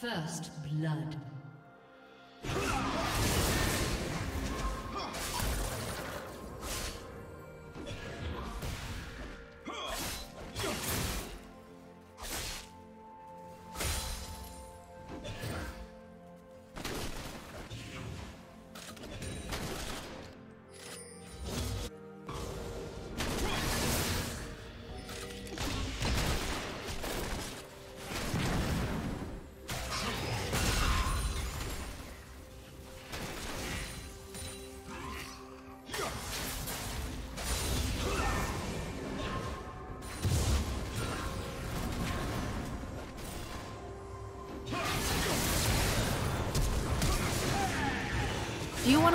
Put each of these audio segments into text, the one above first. First blood. Do you want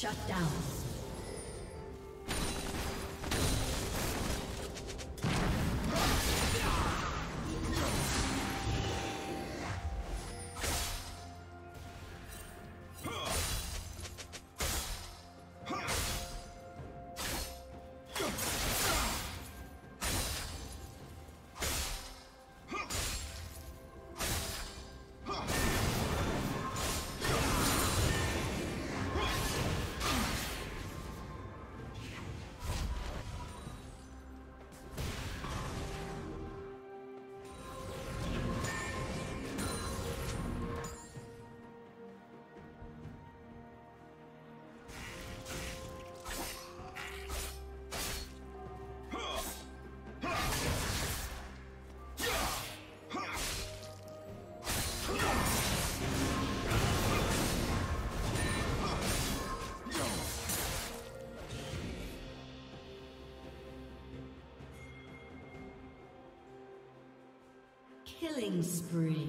Shut down. Killing spree.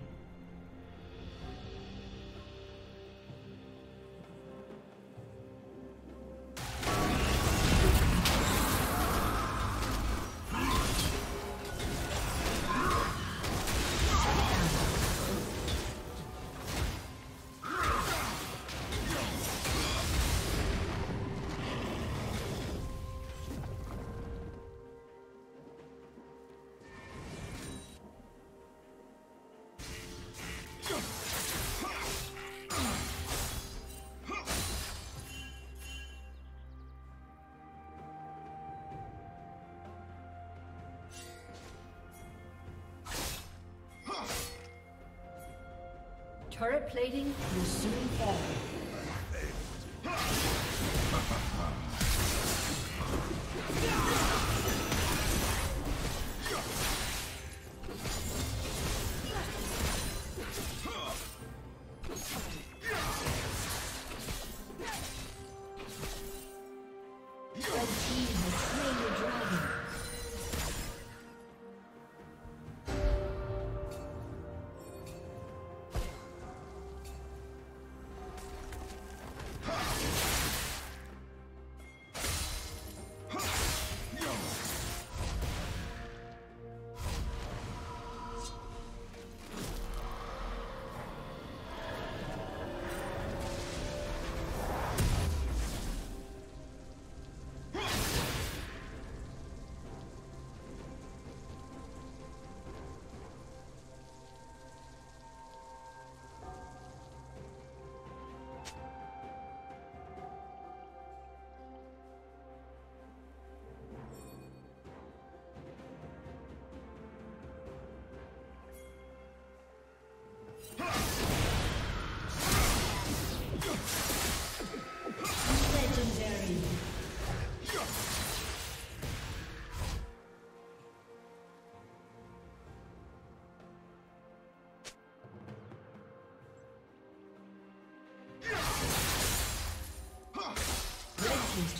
Turret plating will soon fall. His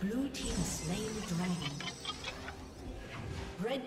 Blue team slain the dragon. Red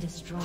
Destroyed.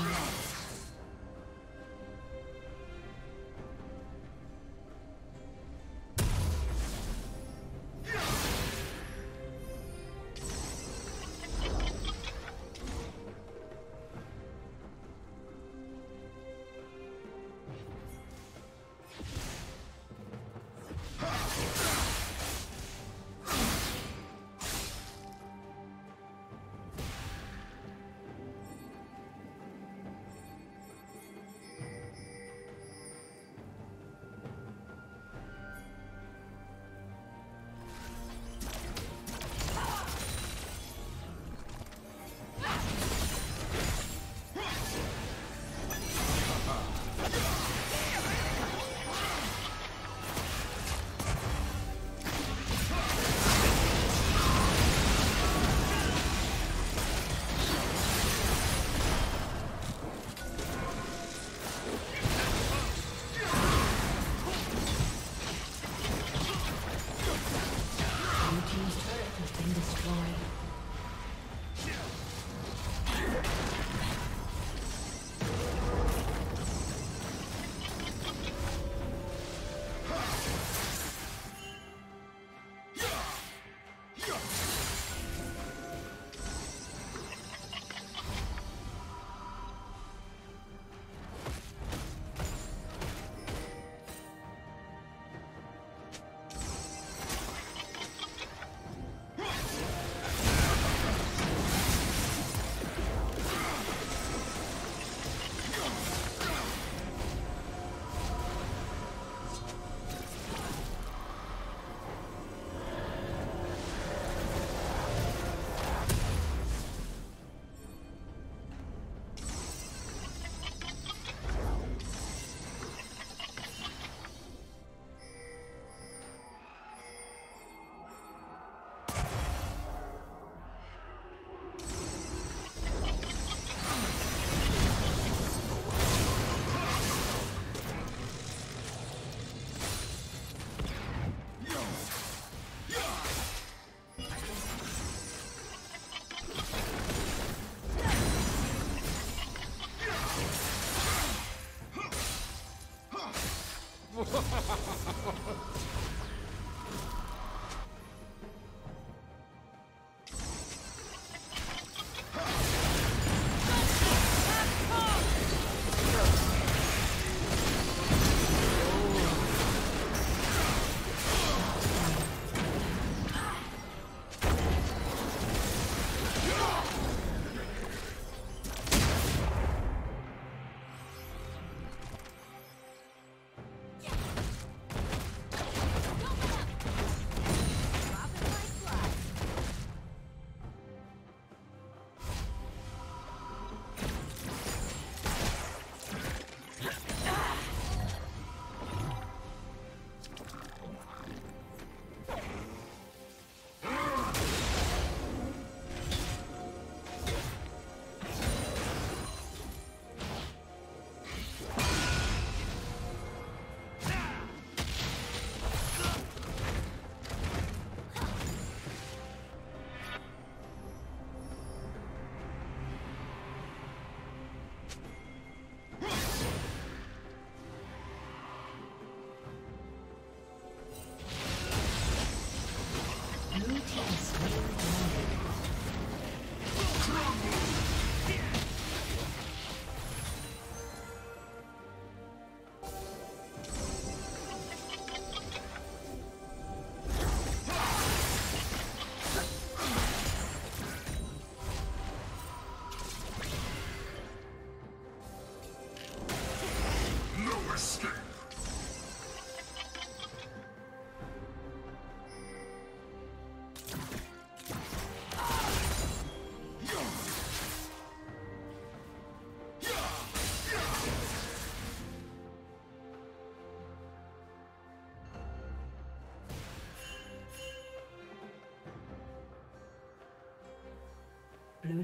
Blue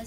A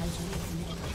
has reconnected.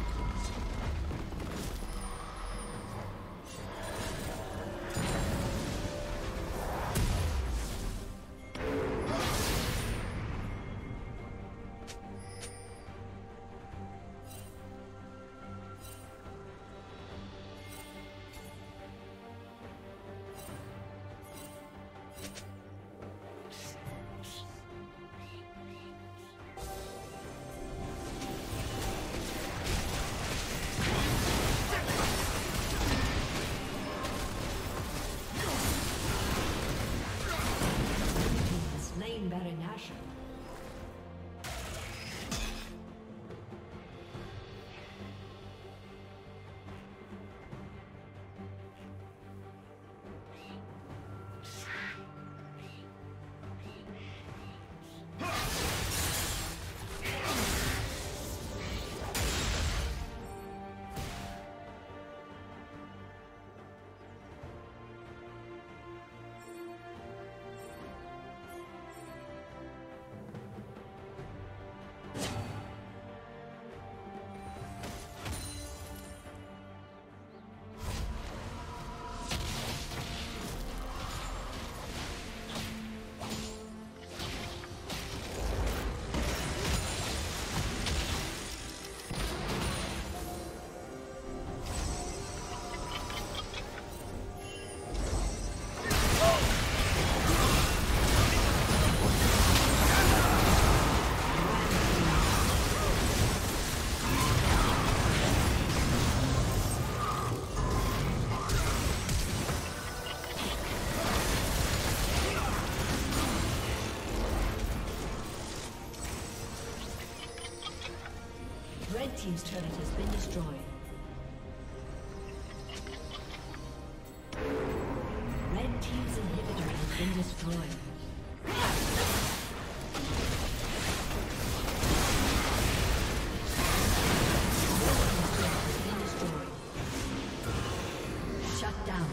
Team's turret has been destroyed. Red team's inhibitor has been destroyed. Shut down.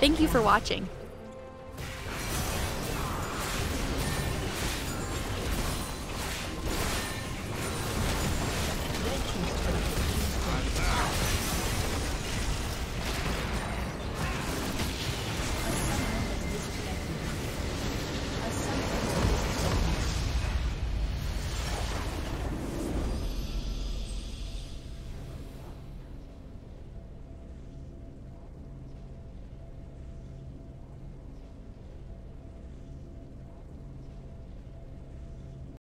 Thank you for watching.